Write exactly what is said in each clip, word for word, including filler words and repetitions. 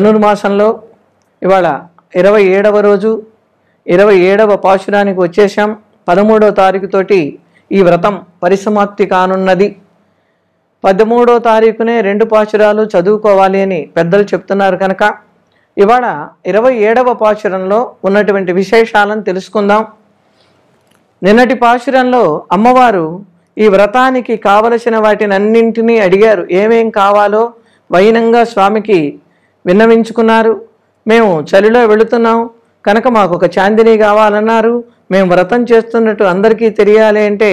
ధనుర్మాసంలో ఇవాళ ఇరవై ఏడవ రోజు ఇరవై ఏడవ పాశురానికి వచ్చేశాం। పదమూడవ తారీఖు తోటి ఈ వ్రతం పరిసమాప్తి కానున్నది। పదమూడవ తారీఖునే రెండు పాశురాలు చదువుకోవాలి అని పెద్దలు చెప్తున్నారు కనుక ఇవాళ ఇరవై ఏడవ పాశురంలో ఉన్నటువంటి విశేషాలను తెలుసుకుందాం। నిన్నటి పాశురంలో అమ్మవారు ఈ వ్రతానికి కావలసిన వాటిని అన్నింటినీ అడిగారు। ఏమేం కావాలో వైనంగా స్వామికి విన్నవించుకున్నారు। మేము చలిలో వెళుతున్నాం కనుక మాకు ఒక చాందిని కావాలన్నారు। మేము వ్రతం చేస్తున్నట్టు అందరికీ తెలియాలి అంటే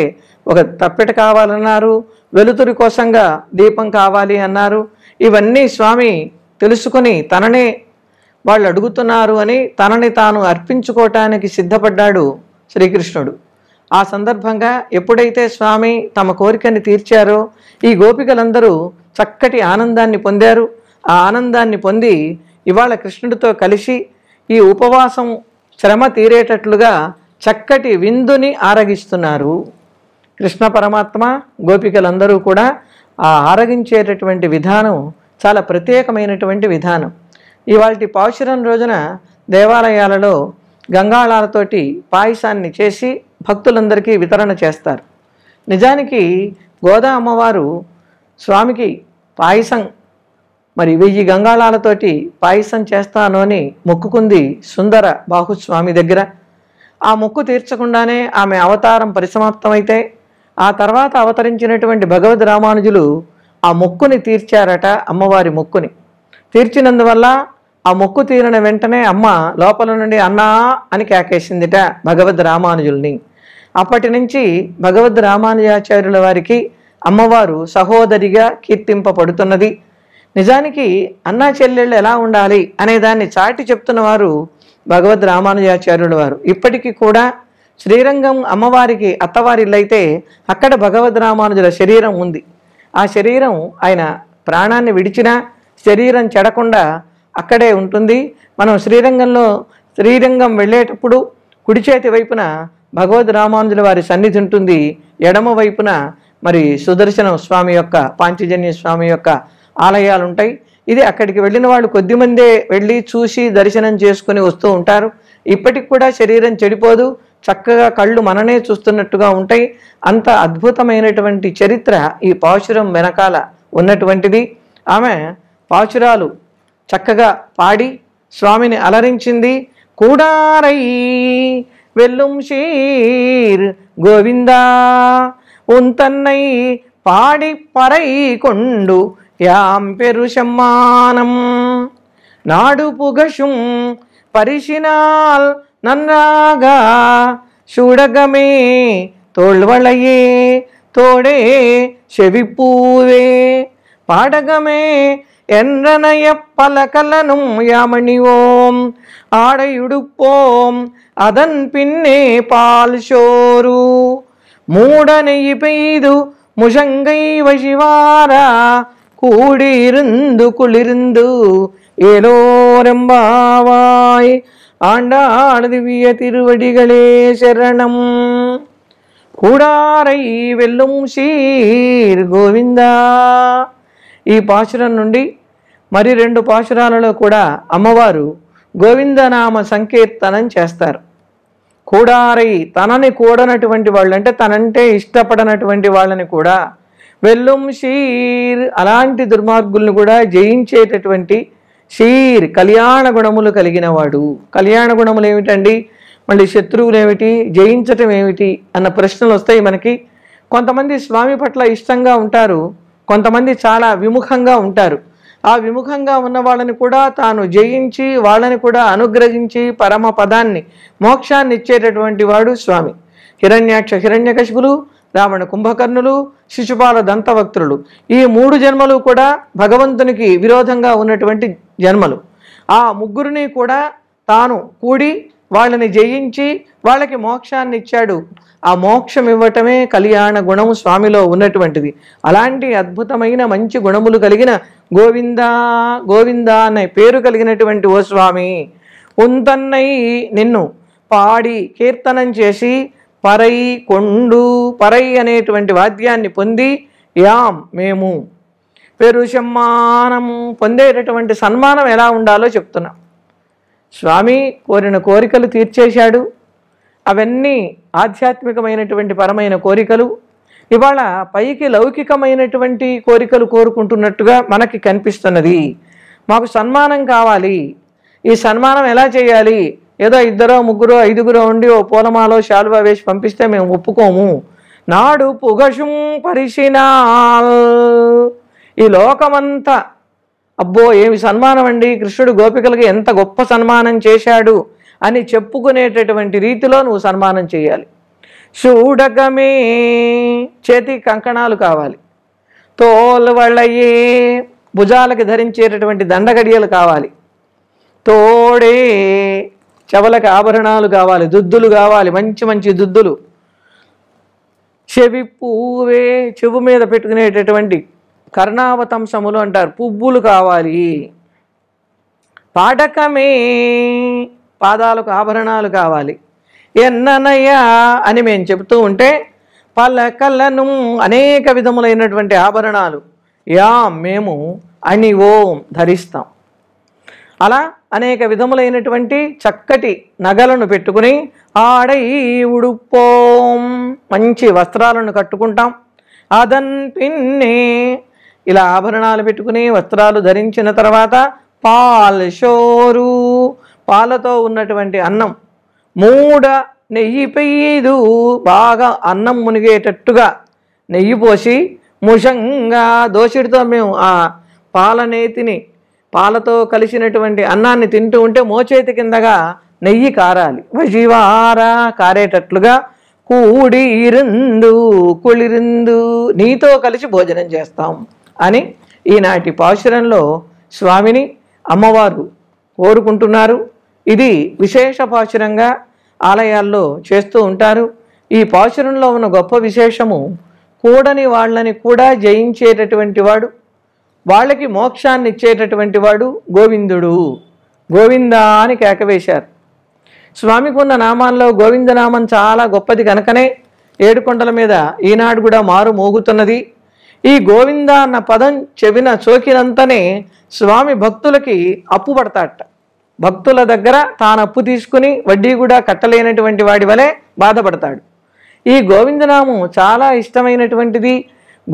ఒక తప్పెట కావాలన్నారు। వెలుతురు కోసంగా దీపం కావాలి అన్నారు। ఇవన్నీ స్వామి తెలుసుకుని తననే వాళ్ళు అడుగుతున్నారు అని తనని తాను అర్పించుకోవటానికి సిద్ధపడ్డాడు శ్రీకృష్ణుడు। ఆ సందర్భంగా ఎప్పుడైతే స్వామి తమ కోరికని తీర్చారో ఈ గోపికలందరూ చక్కటి ఆనందాన్ని పొందారు। ఆ ఆనందాన్ని పొంది ఇవాళ కృష్ణుడితో కలిసి ఈ ఉపవాసం శ్రమ తీరేటట్లుగా చక్కటి విందుని ఆరగిస్తున్నారు। కృష్ణ పరమాత్మ గోపికలందరూ కూడా ఆ ఆరగించేటటువంటి విధానం చాలా ప్రత్యేకమైనటువంటి విధానం। ఇవాళ పాశురం రోజున దేవాలయాలలో గంగాళాలతోటి పాయసాన్ని చేసి భక్తులందరికీ వితరణ చేస్తారు। నిజానికి గోదా అమ్మవారు స్వామికి పాయసం మరి వెయ్యి గంగాళాలతోటి పాయసం చేస్తాను అని మొక్కుకుంది సుందర బాహుస్వామి దగ్గర। ఆ మొక్కు తీర్చకుండానే ఆమె అవతారం పరిసమాప్తమైతే ఆ తర్వాత అవతరించినటువంటి భగవద్ రామానుజులు ఆ మొక్కుని తీర్చారట। అమ్మవారి మొక్కుని తీర్చినందువల్ల ఆ మొక్కు తీరిన వెంటనే అమ్మ లోపల నుండి అన్నా అని కేకేసిందిట భగవద్ రామానుజుల్ని। అప్పటి నుంచి భగవద్ రామానుజాచార్యుల వారికి అమ్మవారు సహోదరిగా కీర్తింపబడుతున్నది। నిజానికి అన్నా చెల్లెళ్ళు ఎలా ఉండాలి అనేదాన్ని చాటి చెప్తున్న వారు భగవద్ రామానుజాచార్యుల వారు। ఇప్పటికీ కూడా శ్రీరంగం అమ్మవారికి అత్తవారిల్లైతే అక్కడ భగవద్ రామానుజుల శరీరం ఉంది। ఆ శరీరం ఆయన ప్రాణాన్ని విడిచినా శరీరం చెడకుండా అక్కడే ఉంటుంది। మనం శ్రీరంగంలో శ్రీరంగం వెళ్ళేటప్పుడు కుడి చేతి వైపున భగవద్ రామానుజుల వారి సన్నిధి ఉంటుంది। ఎడమ వైపున మరి సుదర్శన స్వామి యొక్క పాంచజన్య స్వామి యొక్క ఆలయాలు ఉంటాయి। ఇది అక్కడికి వెళ్ళిన వాళ్ళు కొద్దిమందే వెళ్ళి చూసి దర్శనం చేసుకుని వస్తూ ఉంటారు। ఇప్పటికి కూడా శరీరం చెడిపోదు, చక్కగా కళ్ళు మననే చూస్తున్నట్టుగా ఉంటాయి। అంత అద్భుతమైనటువంటి చరిత్ర ఈ పాశురం వెనకాల ఉన్నటువంటిది। ఆమె పాశురాలు చక్కగా పాడి స్వామిని అలరించింది। కూడారై వెల్లుం శీర్ గోవిందా ఉంతన్నై పాడి పరై కొండు యాం పెరుషమ్మానం నాడు పుగషుం పరిశినాల్ నన్నాగా చూడగమే తోళ్వళయే తోడే చెవిపూవే పాడగమే ఎన్రనయ పలకలను యామణి ఓం ఆడయుడుపోం అదన్ పిన్నే పాల్ షోరు మూడనెయ్యి పెయ్దు ముషంగై వశివారా కూడిరుందు కుళిరుందు ఏలోరంబావాయ్ ఆండాళ్ దివ్య తిరువడిகளே శరణం. కూడారై వెల్లుం శీర్ గోవిందా. ఈ పాశురం నుండి మరి రెండు పాశురాలలో కూడా అమ్మవారు గోవిందనామ సంకీర్తనం చేస్తారు। కూడారై తనని కూడనటువంటి వాళ్ళు అంటే తనంటే ఇష్టపడనటువంటి వాళ్ళని కూడా, వెల్లుం శీర్ అలాంటి దుర్మార్గుల్ని కూడా జయించేటటువంటి శీర్ కళ్యాణ గుణములు కలిగినవాడు। కళ్యాణ గుణములు ఏమిటండి? మళ్ళీ శత్రువులు ఏమిటి, జయించటం ఏమిటి అన్న ప్రశ్నలు వస్తాయి మనకి। కొంతమంది స్వామి పట్ల ఇష్టంగా ఉంటారు, కొంతమంది చాలా విముఖంగా ఉంటారు। ఆ విముఖంగా ఉన్న వాళ్ళని కూడా తాను జయించి వాళ్ళని కూడా అనుగ్రహించి పరమ పదాన్ని మోక్షాన్ని ఇచ్చేటటువంటి వాడు స్వామి। హిరణ్యాక్ష హిరణ్యకశిపులు, రావణ కుంభకర్ణులు, శిశుపాల దంతవక్త్రులు ఈ మూడు జన్మలు కూడా భగవంతునికి విరోధంగా ఉన్నటువంటి జన్మలు। ఆ ముగ్గురిని కూడా తాను కూడి వాళ్ళని జయించి వాళ్ళకి మోక్షాన్ని ఇచ్చాడు। ఆ మోక్షం ఇవ్వటమే కళ్యాణ గుణము స్వామిలో ఉన్నటువంటిది। అలాంటి అద్భుతమైన మంచి గుణములు కలిగిన గోవిందా గోవిందా అనే పేరు కలిగినటువంటి ఓ స్వామి, ఉంతన్నై నిన్ను పాడి కీర్తనం చేసి, పరై కొండు పరై అనేటువంటి వాద్యాన్ని పొంది, యాం మేము, పెరుషమ్మానం పొందేటటువంటి సన్మానం ఎలా ఉండాలో చెప్తున్నా. స్వామి కోరిన కోరికలు తీర్చేశాడు. అవన్నీ ఆధ్యాత్మికమైనటువంటి పరమైన కోరికలు. ఇవాళ పైకి లౌకికమైనటువంటి కోరికలు కోరుకుంటున్నట్టుగా మనకి కనిపిస్తున్నది. మాకు సన్మానం కావాలి, ఈ సన్మానం ఎలా చేయాలి, ఏదో ఇద్దరో ముగ్గురో ఐదుగురో ఉండి ఓ పూలమాలో శాలువా వేసి పంపిస్తే మేము ఒప్పుకోము. నాడు పుగషుం పరిశీనాల్, ఈ లోకమంతా అబ్బో ఏమి సన్మానం అండి, కృష్ణుడు గోపికలకి ఎంత గొప్ప సన్మానం చేశాడు అని చెప్పుకునేటటువంటి రీతిలో నువ్వు సన్మానం చేయాలి. చూడగమే, చేతి కంకణాలు కావాలి, తోలువళ్ళయే, భుజాలకి ధరించేటటువంటి దండగడియలు కావాలి, తోడే, చెవలకు ఆభరణాలు కావాలి, దుద్దులు కావాలి, మంచి మంచి దుద్దులు, చెవి పువ్వే, చెవు మీద పెట్టుకునేటటువంటి కర్ణావతంసములు అంటారు, పువ్వులు కావాలి. పాడకమే, పాదాలకు ఆభరణాలు కావాలి. ఎన్ననయ్య అని మేము చెబుతూ ఉంటే పలకలను అనేక విధములైనటువంటి ఆభరణాలు, యా మేము అని ఓం ధరిస్తాం. అలా అనేక విధములైనటువంటి చక్కటి నగలను పెట్టుకుని ఆడై ఉడుపోం, మంచి వస్త్రాలను కట్టుకుంటాం. అదన్ పిన్నే, ఇలా ఆభరణాలు పెట్టుకుని వస్త్రాలు ధరించిన తర్వాత పాల్ షోరు, పాలతో ఉన్నటువంటి అన్నం, మూడ నెయ్యి పెయ్యదు, బాగా అన్నం మునిగేటట్టుగా నెయ్యి పోసి ముషంగా దోసిడితో మేము ఆ పాలనేతిని, పాలతో కలిసినటువంటి అన్నాన్ని తింటూ ఉంటే మోచేతి కిందగా నెయ్యి కారాలి, వజివారా కారేటట్లుగా కూడి ఇరిందు కుళిరిందు, నీతో కలిసి భోజనం చేస్తాం అని ఈనాటి పాశురంలో స్వామిని అమ్మవారు కోరుకుంటున్నారు. ఇది విశేష పాశురంగా ఆలయాల్లో చేస్తూ ఉంటారు. ఈ పాశురంలో ఉన్న గొప్ప విశేషము, కూడని వాళ్ళని కూడా జయించేటటువంటి వాడు, వాళ్ళకి మోక్షాన్ని ఇచ్చేటటువంటి వాడు గోవిందుడు. గోవిందా అని కేకవేశారు. స్వామికి ఉన్న నామాల్లో గోవిందనామం చాలా గొప్పది కనుకనే ఏడుకొండల మీద ఈనాడు కూడా మారు మోగుతున్నది. ఈ గోవింద అన్న పదం చెవిన సోకినంతనే స్వామి భక్తులకి అప్పు పడతాట. భక్తుల దగ్గర తాను అప్పు తీసుకుని వడ్డీ కూడా కట్టలేనటువంటి వాడి వలె బాధపడతాడు. ఈ గోవిందనామం చాలా ఇష్టమైనటువంటిది.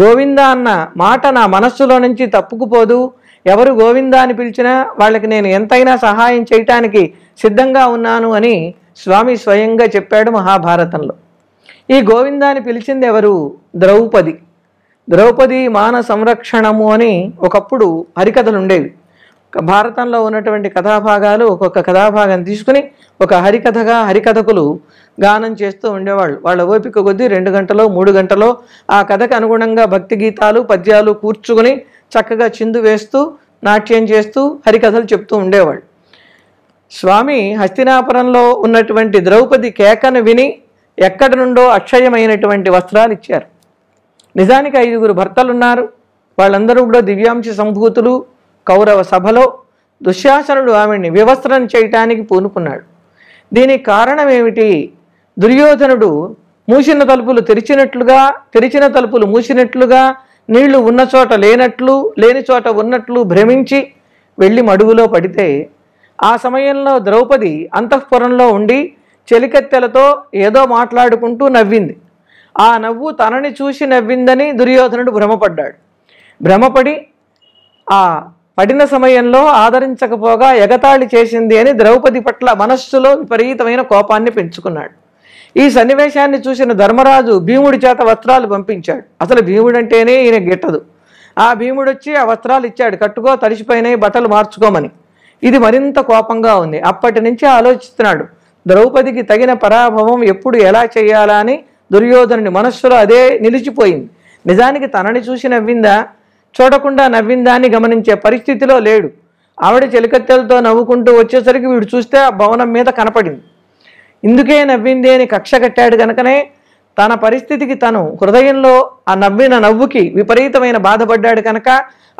గోవింద అన్న మాట నా మనస్సులో నుంచి తప్పుకుపోదు. ఎవరు గోవింద అని పిలిచినా వాళ్ళకి నేను ఎంతైనా సహాయం చేయటానికి సిద్ధంగా ఉన్నాను అని స్వామి స్వయంగా చెప్పాడు మహాభారతంలో. ఈ గోవింద అని పిలిచింది ఎవరు? ద్రౌపది. ద్రౌపది మాన సంరక్షణము అని ఒకప్పుడు హరికథలు ఉండేవి. భారతంలో ఉన్నటువంటి కథాభాగాలు ఒక్కొక్క కథాభాగాన్ని తీసుకుని ఒక హరికథగా హరికథకులు గానం చేస్తూ ఉండేవాళ్ళు. వాళ్ళ ఓపిక కొద్దీ రెండు గంటలో మూడు గంటలో ఆ కథకు అనుగుణంగా భక్తి గీతాలు పద్యాలు కూర్చుకుని చక్కగా చిందు వేస్తూ నాట్యం చేస్తూ హరికథలు చెప్తూ ఉండేవాళ్ళు. స్వామి హస్తినాపురంలో ఉన్నటువంటి ద్రౌపది కేకను విని ఎక్కడి నుండో అక్షయమైనటువంటి వస్త్రాలు ఇచ్చారు. నిజానికి ఐదుగురు భర్తలున్నారు. వాళ్ళందరూ కూడా దివ్యాంశ సంభూతులు. కౌరవ సభలో దుశ్శాసనుడు ఆమెని వివస్త్రం చేయటానికి పూనుకున్నాడు. దీనికి కారణం ఏమిటి? దుర్యోధనుడు మూసిన తలుపులు తెరిచినట్లుగా, తెరిచిన తలుపులు మూసినట్లుగా, నీళ్లు ఉన్న చోట లేనట్లు, లేని చోట ఉన్నట్లు భ్రమించి వెళ్ళి మడుగులో పడితే, ఆ సమయంలో ద్రౌపది అంతఃపురంలో ఉండి చెలికత్తెలతో ఏదో మాట్లాడుకుంటూ నవ్వింది. ఆ నవ్వు తనని చూసి నవ్విందని దుర్యోధనుడు భ్రమపడ్డాడు. భ్రమపడి ఆ పడిన సమయంలో ఆదరించకపోగా ఎగతాళి చేసింది అని ద్రౌపది పట్ల మనస్సులో విపరీతమైన కోపాన్ని పెంచుకున్నాడు. ఈ సన్నివేశాన్ని చూసిన ధర్మరాజు భీముడి చేత వస్త్రాలు పంపించాడు. అసలు భీముడు అంటేనే ఈయన గిట్టదు. ఆ భీముడు వచ్చి ఆ వస్త్రాలు ఇచ్చాడు, కట్టుకో, తడిసిపోయినాయి బట్టలు మార్చుకోమని. ఇది మరింత కోపంగా ఉంది. అప్పటి నుంచి ఆలోచిస్తున్నాడు ద్రౌపదికి తగిన పరాభవం ఎప్పుడు ఎలా చేయాలా అని. దుర్యోధనుని మనస్సులో అదే నిలిచిపోయింది. నిజానికి తనని చూసి నవ్విందా, చూడకుండా నవ్విందా అని గమనించే పరిస్థితిలో లేడు. ఆవిడ చెలికత్తెలతో నవ్వుకుంటూ వచ్చేసరికి వీడు చూస్తే ఆ భవనం మీద కనపడింది. ఇందుకే నవ్వింది అని కక్ష కట్టాడు కనుకనే తన పరిస్థితికి తను హృదయంలో ఆ నవ్విన నవ్వుకి విపరీతమైన బాధపడ్డాడు కనుక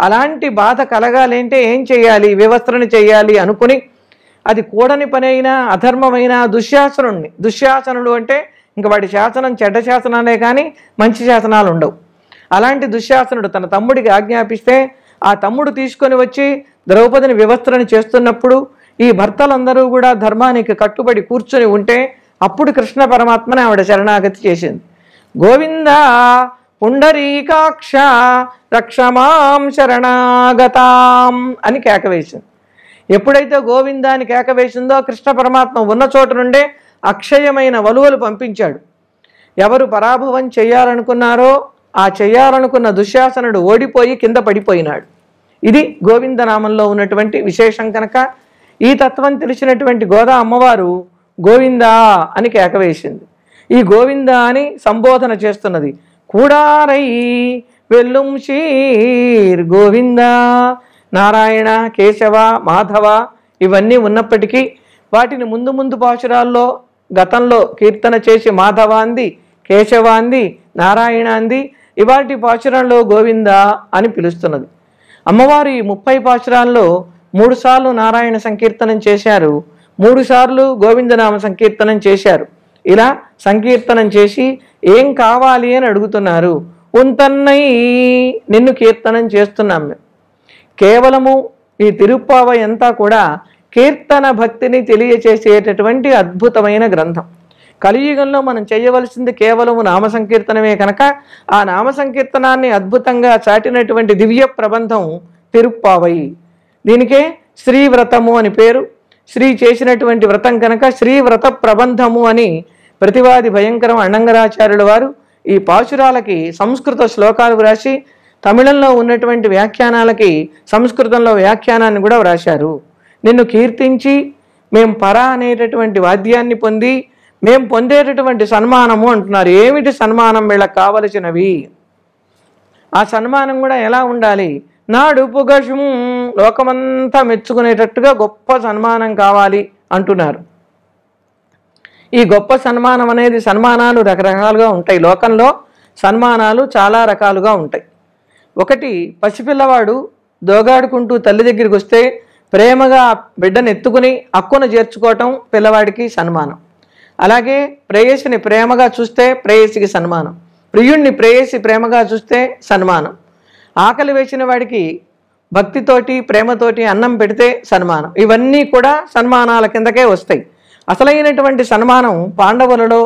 అలాంటి బాధ కలగాలంటే ఏం చేయాలి, వివస్త్రణ చేయాలి అనుకుని, అది కూడని పని అయినా అధర్మమైన దుశ్శాసనుడిని, దుశ్శాసనుడు అంటే ఇంక వాడి శాసనం చెడ్డ శాసనాలే కానీ మంచి శాసనాలు ఉండవు, అలాంటి దుశ్శాసనుడు తన తమ్ముడికి ఆజ్ఞాపిస్తే ఆ తమ్ముడు తీసుకొని వచ్చి ద్రౌపదిని వివస్త్రని చేస్తున్నప్పుడు ఈ భర్తలందరూ కూడా ధర్మానికి కట్టుబడి కూర్చొని ఉంటే అప్పుడు కృష్ణ పరమాత్మనే ఆవిడ శరణాగతి చేసింది. గోవింద పుండరీకాక్ష రక్షమాం శరణాగతాం అని కేకవేసింది. ఎప్పుడైతే గోవిందాన్ని కేకవేసిందో కృష్ణ పరమాత్మ ఉన్న చోటు నుండే అక్షయమైన వలువలు పంపించాడు. ఎవరు పరాభవం చేయాలనుకున్నారో ఆ చేయాలనుకున్న దుశ్శాసనుడు ఓడిపోయి కింద పడిపోయినాడు. ఇది గోవిందనామంలో ఉన్నటువంటి విశేషం కనుక ఈ తత్వం తెలిసినటువంటి గోదా అమ్మవారు గోవిందా అని కేకవేసింది. ఈ గోవిందా అని సంబోధన చేస్తున్నది. కూడారై వెల్లుం శీర్ గోవిందా, నారాయణ కేశవ మాధవ ఇవన్నీ ఉన్నప్పటికీ వాటిని ముందు ముందు పాశురాల్లో గతంలో కీర్తన చేసి మాధవాంది కేశవాంది నారాయణాంది ఇవాటి పాశురంలో గోవిందా అని పిలుస్తున్నది. అమ్మవారు ఈ ముప్పై పాశురాల్లో మూడు సార్లు నారాయణ సంకీర్తనం చేశారు, మూడు సార్లు గోవిందనామ సంకీర్తనం చేశారు. ఇలా సంకీర్తనం చేసి ఏం కావాలి అని అడుగుతున్నారు. ఉంతన్నై నిన్ను కీర్తనం చేస్తున్నాం. కేవలము ఈ తిరుప్పావై అంతా కూడా కీర్తన భక్తిని తెలియచేసేటటువంటి అద్భుతమైన గ్రంథం. కలియుగంలో మనం చేయవలసింది కేవలము నామ సంకీర్తనమే కనుక ఆ నామ సంకీర్తనాన్ని అద్భుతంగా చాటినటువంటి దివ్య ప్రబంధం తిరుప్పావై. దీనికే శ్రీవ్రతము అని పేరు. శ్రీ చేసినటువంటి వ్రతం కనుక శ్రీవ్రత ప్రబంధము అని ప్రతివాది భయంకరం అణంగరాచార్యుల వారు ఈ పాశురాలకి సంస్కృత శ్లోకాలు వ్రాసి తమిళంలో ఉన్నటువంటి వ్యాఖ్యానాలకి సంస్కృతంలో వ్యాఖ్యానాన్ని కూడా వ్రాశారు. నిన్ను కీర్తించి మేం పర అనేటటువంటి వాద్యాన్ని పొంది మేం పొందేటటువంటి సన్మానము అంటున్నారు. ఏమిటి సన్మానం? వీళ్ళకి కావలసినవి. ఆ సన్మానం కూడా ఎలా ఉండాలి? నాడు పుగషుం లోకమంతా మెచ్చుకునేటట్టుగా గొప్ప సన్మానం కావాలి అంటున్నారు. ఈ గొప్ప సన్మానం అనేది సన్మానాలు రకరకాలుగా ఉంటాయి. లోకంలో సన్మానాలు చాలా రకాలుగా ఉంటాయి. ఒకటి, పసిపిల్లవాడు దోగాడుకుంటూ తల్లి దగ్గరికి వస్తే ప్రేమగా బిడ్డను ఎత్తుకుని అక్కున చేర్చుకోవటం పిల్లవాడికి సన్మానం. అలాగే ప్రేయసిని ప్రేమగా చూస్తే ప్రేయసికి సన్మానం. ప్రియుణ్ణి ప్రేయసి ప్రేమగా చూస్తే సన్మానం. ఆకలి వేసిన వాడికి భక్తితోటి ప్రేమతోటి అన్నం పెడితే సన్మానం. ఇవన్నీ కూడా సన్మానాల కిందకే వస్తాయి. అసలైనటువంటి సన్మానం పాండవులలో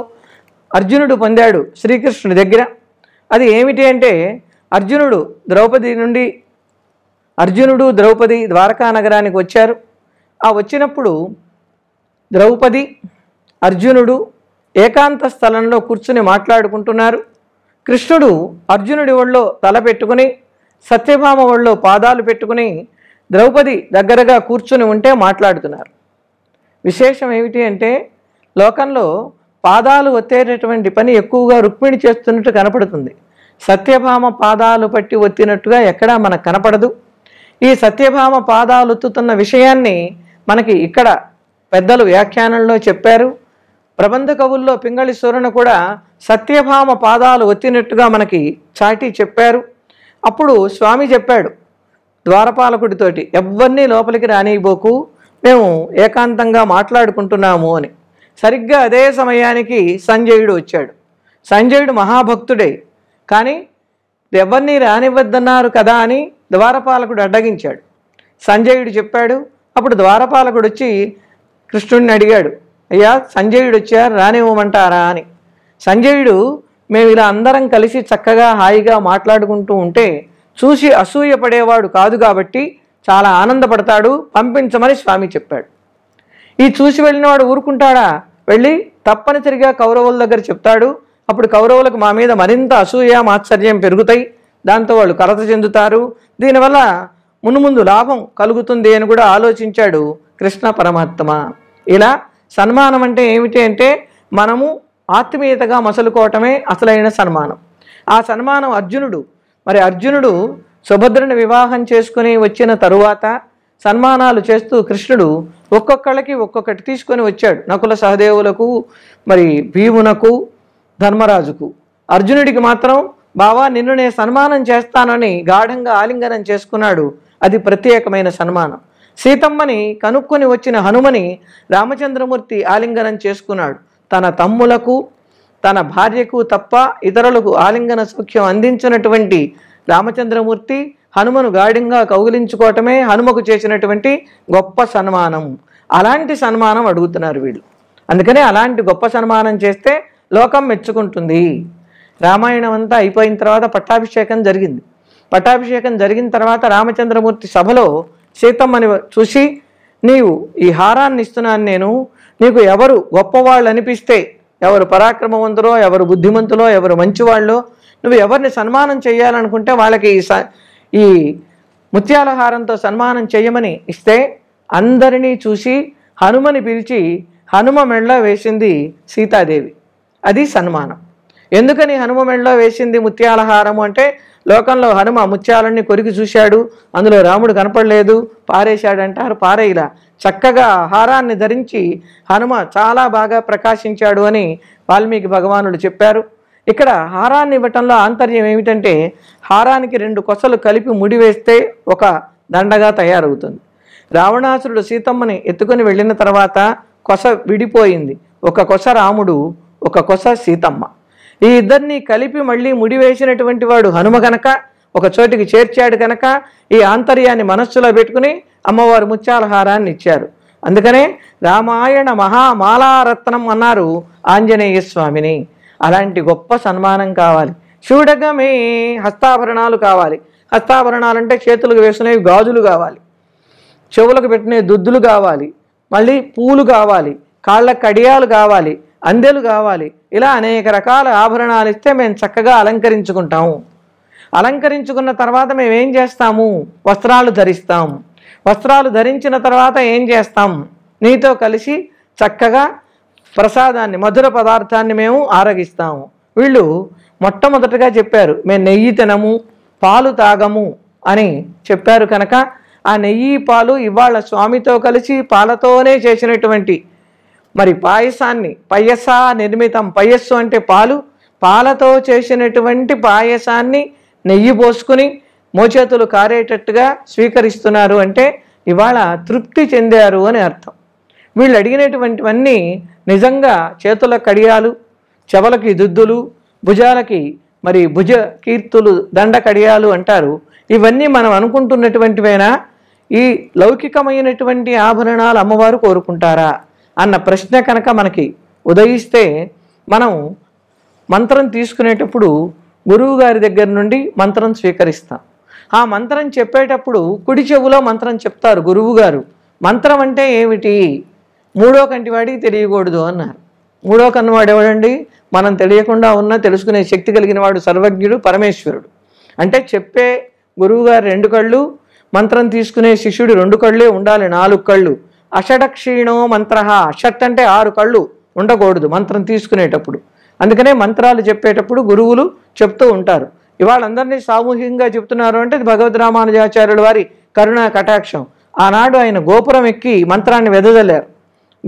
అర్జునుడు పొందాడు శ్రీకృష్ణుడి దగ్గర. అది ఏమిటి అంటే అర్జునుడు ద్రౌపది నుండి అర్జునుడు ద్రౌపది ద్వారకా నగరానికి వచ్చారు. ఆ వచ్చినప్పుడు ద్రౌపది అర్జునుడు ఏకాంత స్థలంలో కూర్చుని మాట్లాడుకుంటున్నారు. కృష్ణుడు అర్జునుడి ఒళ్ళో తల పెట్టుకుని సత్యభామ ఒళ్ళో పాదాలు పెట్టుకుని ద్రౌపది దగ్గరగా కూర్చుని ఉంటే మాట్లాడుతున్నారు. విశేషం ఏమిటి అంటే లోకంలో పాదాలు ఒత్తేటటువంటి పని ఎక్కువగా రుక్మిణి చేస్తున్నట్టు కనపడుతుంది. సత్యభామ పాదాలు పట్టి ఒత్తినట్టుగా ఎక్కడా మనకు కనపడదు. ఈ సత్యభామ పాదాలు ఒత్తుతున్న విషయాన్ని మనకి ఇక్కడ పెద్దలు వ్యాఖ్యానంలో చెప్పారు. ప్రబంధ కవుల్లో పింగళి సూరణ కూడా సత్యభామ పాదాలు ఒత్తినట్టుగా మనకి చాటి చెప్పారు. అప్పుడు స్వామి చెప్పాడు ద్వారపాలకుడితోటి, ఎవరినీ లోపలికి రానివ్వబోకు, మేము ఏకాంతంగా మాట్లాడుకుంటున్నాము అని. సరిగ్గా అదే సమయానికి సంజయుడు వచ్చాడు. సంజయుడు మహాభక్తుడే, కానీ ఎవరిని రానివ్వద్దన్నారు కదా అని ద్వారపాలకుడు అడ్డగించాడు. సంజయుడు చెప్పాడు. అప్పుడు ద్వారపాలకుడు వచ్చి కృష్ణుడిని అడిగాడు, అయ్యా సంజయుడు వచ్చారు రానివ్వమంటారా అని. సంజయుడు, మేము ఇలా అందరం కలిసి చక్కగా హాయిగా మాట్లాడుకుంటూ ఉంటే చూసి అసూయపడేవాడు కాదు కాబట్టి చాలా ఆనందపడతాడు, పంపించమని స్వామి చెప్పాడు. ఈ చూసి వెళ్ళినవాడు ఊరుకుంటాడా? వెళ్ళి తప్పనిసరిగా కౌరవుల దగ్గర చెప్తాడు. అప్పుడు కౌరవులకు మా మీద మరింత అసూయ మాత్సర్యం పెరుగుతాయి, దాంతో వాళ్ళు కలత చెందుతారు, దీనివల్ల మునుముందు లాభం కలుగుతుంది అని కూడా ఆలోచించాడు కృష్ణ పరమాత్మ. ఇలా సన్మానం అంటే ఏమిటి అంటే మనము ఆత్మీయతగా మసలుకోవటమే అసలైన సన్మానం. ఆ సన్మానం అర్జునుడు, మరి అర్జునుడు సుభద్రను వివాహం చేసుకుని వచ్చిన తరువాత సన్మానాలు చేస్తూ కృష్ణుడు ఒక్కొక్కళ్ళకి ఒక్కొక్కటి తీసుకొని వచ్చాడు. నకుల సహదేవులకు, మరి భీమునకు, ధర్మరాజుకు. అర్జునుడికి మాత్రం బావా నిన్ను నేను సన్మానం చేస్తానని గాఢంగా ఆలింగనం చేసుకున్నాడు. అది ప్రత్యేకమైన సన్మానం. సీతమ్మని కనుక్కొని వచ్చిన హనుమని రామచంద్రమూర్తి ఆలింగనం చేసుకున్నాడు. తన తమ్ములకు తన భార్యకు తప్ప ఇతరులకు ఆలింగన సౌఖ్యం అందించినటువంటి రామచంద్రమూర్తి హనుమను గాఢంగా కౌగిలించుకోవటమే హనుమకు చేసినటువంటి గొప్ప సన్మానం. అలాంటి సన్మానం అడుగుతున్నారు వీళ్ళు. అందుకనే అలాంటి గొప్ప సన్మానం చేస్తే లోకం మెచ్చుకుంటుంది. రామాయణం అంతా అయిపోయిన తర్వాత పట్టాభిషేకం జరిగింది. పట్టాభిషేకం జరిగిన తర్వాత రామచంద్రమూర్తి సభలో సీతమ్మని చూసి, నీవు ఈ హారాన్ని ఇస్తున్నాను నేను, నీకు ఎవరు గొప్పవాళ్ళు అనిపిస్తే, ఎవరు పరాక్రమవంతులో, ఎవరు బుద్ధిమంతులో, ఎవరు మంచివాళ్ళో, నువ్వు ఎవరిని సన్మానం చేయాలనుకుంటే వాళ్ళకి ఈ ఈ ముత్యాల హారంతో సన్మానం చేయమని ఇస్తే అందరినీ చూసి హనుమని పిలిచి హనుమ మెళ్ళ వేసింది సీతాదేవి. అది సన్మానం. ఎందుకని హనుమ మెళ్ళ వేసింది ముత్యాల హారము అంటే, లోకంలో హనుమ ముత్యాలన్నీ కొరికి చూశాడు, అందులో రాముడు కనపడలేదు, పారేశాడు అంటారు. పారేయిలా చక్కగా హారాన్ని ధరించి హనుమ చాలా బాగా ప్రకాశించాడు అని వాల్మీకి భగవానుడు చెప్పారు. ఇక్కడ హారాన్ని ఇవ్వటంలో ఆంతర్యం ఏమిటంటే, హారానికి రెండు కొసలు కలిపి ముడివేస్తే ఒక దండగా తయారవుతుంది. రావణాసురుడు సీతమ్మని ఎత్తుకొని వెళ్ళిన తర్వాత కొస విడిపోయింది. ఒక కొస రాముడు, ఒక కొస సీతమ్మ. ఈ ఇద్దరిని కలిపి మళ్ళీ ముడివేసినటువంటి వాడు హనుమ గనక ఒక చోటికి చేర్చాడు కనుక ఈ ఆంతర్యాన్ని మనస్సులో పెట్టుకుని అమ్మవారు ముత్యాల హారాన్ని ఇచ్చారు. అందుకనే రామాయణ మహామాలారత్నం అన్నారు ఆంజనేయ స్వామిని. అలాంటి గొప్ప సన్మానం కావాలి. చూడగమే హస్తాభరణాలు కావాలి. హస్తాభరణాలు అంటే చేతులకు వేసుకునేవి గాజులు కావాలి, చెవులకు పెట్టినవి దుద్దులు కావాలి, మళ్ళీ పూలు కావాలి, కాళ్ళ కడియాలు కావాలి, అందెలు కావాలి. ఇలా అనేక రకాల ఆభరణాలు ఇస్తే మేము చక్కగా అలంకరించుకుంటాము. అలంకరించుకున్న తర్వాత మేమేం చేస్తాము? వస్త్రాలు ధరిస్తాం. వస్త్రాలు ధరించిన తర్వాత ఏం చేస్తాం? నీతో కలిసి చక్కగా ప్రసాదాన్ని, మధుర పదార్థాన్ని మేము ఆరగిస్తాము. వీళ్ళు మొట్టమొదటగా చెప్పారు, మేము నెయ్యి తినము, పాలు తాగము అని చెప్పారు కనుక ఆ నెయ్యి పాలు ఇవాళ స్వామితో కలిసి పాలతోనే చేసినటువంటి మరి పాయసాన్ని, పయస నిర్మితం, పయస్సు అంటే పాలు, పాలతో చేసినటువంటి పాయసాన్ని నెయ్యి పోసుకుని మోచేతులు కారేటట్టుగా స్వీకరిస్తున్నారు అంటే ఇవాళ తృప్తి చెందారు అని అర్థం. వీళ్ళు అడిగినటువంటివన్నీ నిజంగా చేతుల కడియాలు, చెవలకి దుద్దులు, భుజాలకి మరి భుజ కీర్తులు, దండ కడియాలు అంటారు. ఇవన్నీ మనం అనుకుంటున్నటువంటివైనా, ఈ లౌకికమైనటువంటి ఆభరణాలు అమ్మవారు కోరుకుంటారా అన్న ప్రశ్న కనుక మనకి ఉదయిస్తే, మనం మంత్రం తీసుకునేటప్పుడు గురువు గారి దగ్గర నుండి మంత్రం స్వీకరిస్తాం. ఆ మంత్రం చెప్పేటప్పుడు కుడి చెవులో మంత్రం చెప్తారు గురువు గారు. మంత్రం అంటే ఏమిటి? మూడో కంటివాడికి తెలియకూడదు అన్నారు. మూడో కన్నువాడు ఎవడండి? మనం తెలియకుండా ఉన్నా తెలుసుకునే శక్తి కలిగిన వాడు సర్వజ్ఞుడు పరమేశ్వరుడు. అంటే చెప్పే గురువుగారు రెండు కళ్ళు, మంత్రం తీసుకునే శిష్యుడు రెండు కళ్ళే ఉండాలి, నాలుగు కళ్ళు. అషడక్షీణో మంత్ర, షట్ అంటే ఆరు కళ్ళు ఉండకూడదు మంత్రం తీసుకునేటప్పుడు. అందుకనే మంత్రాలు చెప్పేటప్పుడు గురువులు చెప్తూ ఉంటారు. ఇవాళ అందరినీ సామూహికంగా చెప్తున్నారు అంటే భగవద్ రామానుజాచార్యుల వారి కరుణా కటాక్షం. ఆనాడు ఆయన గోపురం ఎక్కి మంత్రాన్ని వెదజల్లారు.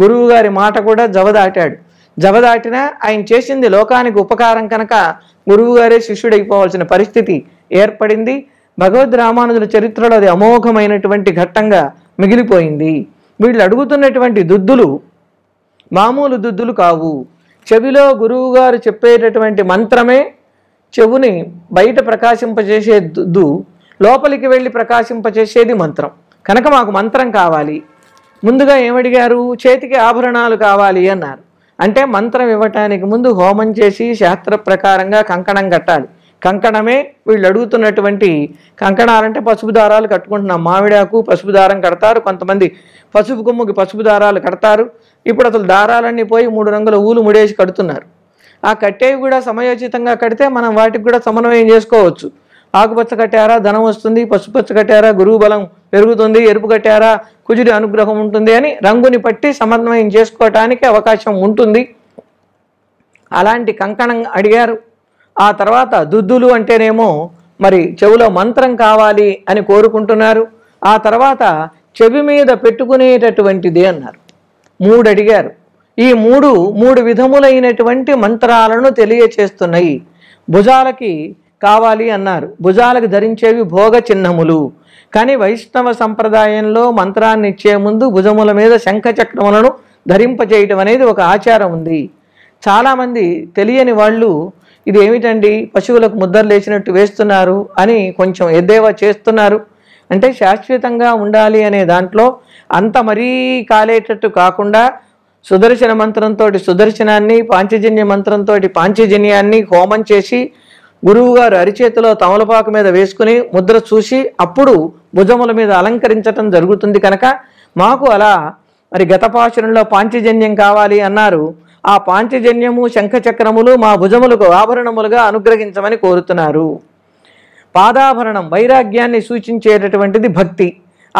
గురువు గారి మాట కూడా జవదాటాడు. జవదాటినా ఆయన చేసింది లోకానికి ఉపకారం కనుక గురువుగారే శిష్యుడైపోవాల్సిన పరిస్థితి ఏర్పడింది. భగవద్ రామానుజుల చరిత్రలో అది అమోఘమైనటువంటి ఘట్టంగా మిగిలిపోయింది. వీళ్ళు అడుగుతున్నటువంటి దుద్దులు మామూలు దుద్దులు కావు. చెవిలో గురువుగారు చెప్పేటటువంటి మంత్రమే చెవుని బయట ప్రకాశింపచేసే దుద్దు, లోపలికి వెళ్ళి ప్రకాశింపచేసేది మంత్రం కనుక మాకు మంత్రం కావాలి. ముందుగా ఏమడిగారు? చేతికి ఆభరణాలు కావాలి అన్నారు. అంటే మంత్రం ఇవ్వటానికి ముందు హోమం చేసి శాస్త్ర ప్రకారంగా కంకణం కట్టాలి. కంకణమే వీళ్ళు అడుగుతున్నటువంటి కంకణాలంటే పసుపు దారాలు కట్టుకుంటున్నాం. మామిడాకు పసుపు దారం కడతారు, కొంతమంది పసుపు కొమ్ముకి పసుపు దారాలు కడతారు. ఇప్పుడు అసలు దారాలన్నీ పోయి మూడు రంగుల ఊలు ముడేసి కడుతున్నారు. ఆ కట్టేవి కూడా సమయోచితంగా కడితే మనం వాటికి కూడా సమన్వయం చేసుకోవచ్చు. ఆకుపచ్చ కట్టారా ధనం వస్తుంది, పసుపచ్చ కట్టారా గురువు బలం పెరుగుతుంది, ఎరుపు కట్టారా కుజుడి అనుగ్రహం ఉంటుంది అని రంగుని పట్టి సమన్వయం చేసుకోవటానికి అవకాశం ఉంటుంది. అలాంటి కంకణం అడిగారు. ఆ తర్వాత దుద్దులు అంటేనేమో మరి చెవిలో మంత్రం కావాలి అని కోరుకుంటున్నారు. ఆ తర్వాత చెవి మీద పెట్టుకునేటటువంటిది అన్నారు. మూడు అడిగారు. ఈ మూడు మూడు విధములైనటువంటి మంత్రాలను తెలియచేస్తున్నాయి. భుజాలకి కావాలి అన్నారు. భుజాలకు ధరించేవి భోగ చిహ్నములు. కానీ వైష్ణవ సంప్రదాయంలో మంత్రాన్ని ఇచ్చే ముందు భుజముల మీద శంఖ చక్రములను ధరింపచేయటం అనేది ఒక ఆచారం ఉంది. చాలామంది తెలియని వాళ్ళు ఇదేమిటండి పశువులకు ముద్దలు లేచినట్టు వేస్తున్నారు అని కొంచెం ఎద్దేవా చేస్తున్నారు. అంటే శాశ్వతంగా ఉండాలి అనే దాంట్లో అంత మరీ కాలేటట్టు కాకుండా సుదర్శన మంత్రంతో సుదర్శనాన్ని, పాంచజన్య మంత్రంతో పాంచజన్యాన్ని హోమం చేసి గురువుగారు అరిచేతిలో తమలపాకు మీద వేసుకుని ముద్ర చూసి అప్పుడు భుజముల మీద అలంకరించడం జరుగుతుంది. కనుక మాకు అలా మరి గత పాశురంలో పాంచజన్యం కావాలి అన్నారు. ఆ పాంచజన్యము శంఖచక్రములు మా భుజములకు ఆభరణములుగా అనుగ్రహించమని కోరుతున్నారు. పాదాభరణం వైరాగ్యాన్ని సూచించేటటువంటిది భక్తి,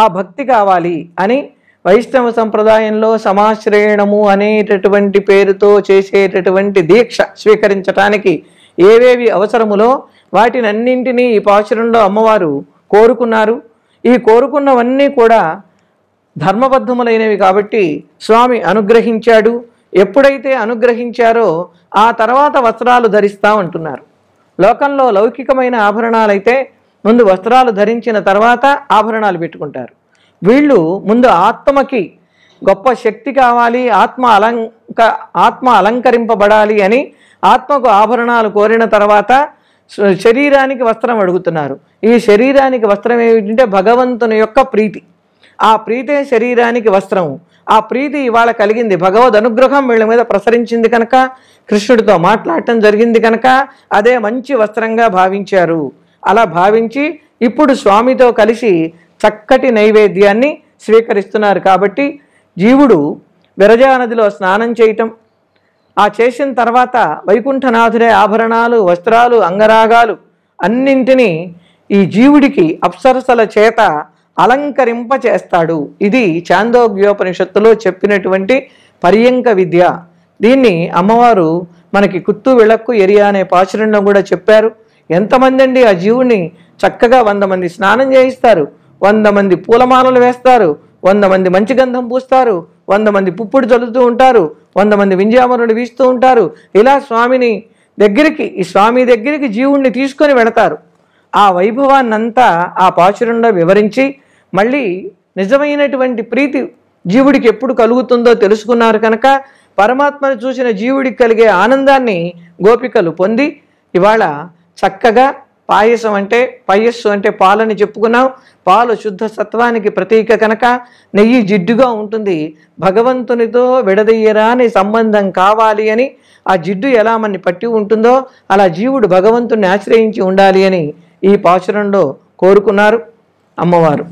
ఆ భక్తి కావాలి అని వైష్ణవ సంప్రదాయంలో సమాశ్రయణము అనేటటువంటి పేరుతో చేసేటటువంటి దీక్ష స్వీకరించటానికి ఏవేవి అవసరములో వాటినన్నింటినీ ఈ పాశురంలో అమ్మవారు కోరుకున్నారు. ఈ కోరుకున్నవన్నీ కూడా ధర్మబద్ధములైనవి కాబట్టి స్వామి అనుగ్రహించాడు. ఎప్పుడైతే అనుగ్రహించారో ఆ తర్వాత వస్త్రాలు ధరిస్తా ఉంటున్నారు. లోకంలో లౌకికమైన ఆభరణాలైతే ముందు వస్త్రాలు ధరించిన తర్వాత ఆభరణాలు పెట్టుకుంటారు. వీళ్ళు ముందు ఆత్మకి గొప్ప శక్తి కావాలి, ఆత్మ అలంక ఆత్మ అలంకరింపబడాలి అని ఆత్మకు ఆభరణాలు కోరిన తర్వాత శరీరానికి వస్త్రం అడుగుతున్నారు. ఈ శరీరానికి వస్త్రం ఏమిటంటే భగవంతుని యొక్క ప్రీతి. ఆ ప్రీతే శరీరానికి వస్త్రము. ఆ ప్రీతి ఇవాళ కలిగింది, భగవద్ అనుగ్రహం వీళ్ళ మీద ప్రసరించింది కనుక, కృష్ణుడితో మాట్లాడటం జరిగింది కనుక అదే మంచి వస్త్రంగా భావించారు. అలా భావించి ఇప్పుడు స్వామితో కలిసి చక్కటి నైవేద్యాన్ని స్వీకరిస్తున్నారు. కాబట్టి జీవుడు విరజానదిలో స్నానం చేయటం, ఆ చేసిన తర్వాత వైకుంఠనాథుడే ఆభరణాలు, వస్త్రాలు, అంగరాగాలు అన్నింటినీ ఈ జీవుడికి అప్సరసల చేత అలంకరింప చేస్తాడు. ఇది చాందోగ్యోపనిషత్తులో చెప్పినటువంటి పర్యంక విద్య. దీన్ని అమ్మవారు మనకి కుత్తు విళక్కు ఎరియా అనే పాశురంలో కూడా చెప్పారు. ఎంతమంది అండి ఆ జీవుని చక్కగా వంద మంది స్నానం చేయిస్తారు, వంద మంది పూలమాలలు వేస్తారు, వంద మంది మంచి గంధం పూస్తారు, వంద మంది పుప్పుడు చల్లుతూ ఉంటారు, వంద మంది వింజామరుడు వీస్తూ ఉంటారు. ఇలా స్వామిని దగ్గరికి ఈ స్వామి దగ్గరికి జీవుణ్ణి తీసుకొని వెళతారు. ఆ వైభవాన్నంతా ఆ పాశురంలో వివరించి మళ్ళీ నిజమైనటువంటి ప్రీతి జీవుడికి ఎప్పుడు కలుగుతుందో తెలుసుకున్నారు కనుక పరమాత్మను చూసిన జీవుడికి కలిగే ఆనందాన్ని గోపికలు పొంది ఇవాళ చక్కగా పాయసం అంటే పయస్సు అంటే పాలని చెప్పుకున్నాం. పాలు శుద్ధ సత్వానికి ప్రతీక కనుక నెయ్యి జిడ్డుగా ఉంటుంది. భగవంతునితో విడదీయరాని సంబంధం కావాలి అని ఆ జిడ్డు ఎలా మనని పట్టి ఉంటుందో అలా జీవుడు భగవంతుని ఆశ్రయించి ఉండాలి అని ఈ పాశురంలో కోరుకున్నారు అమ్మవారు.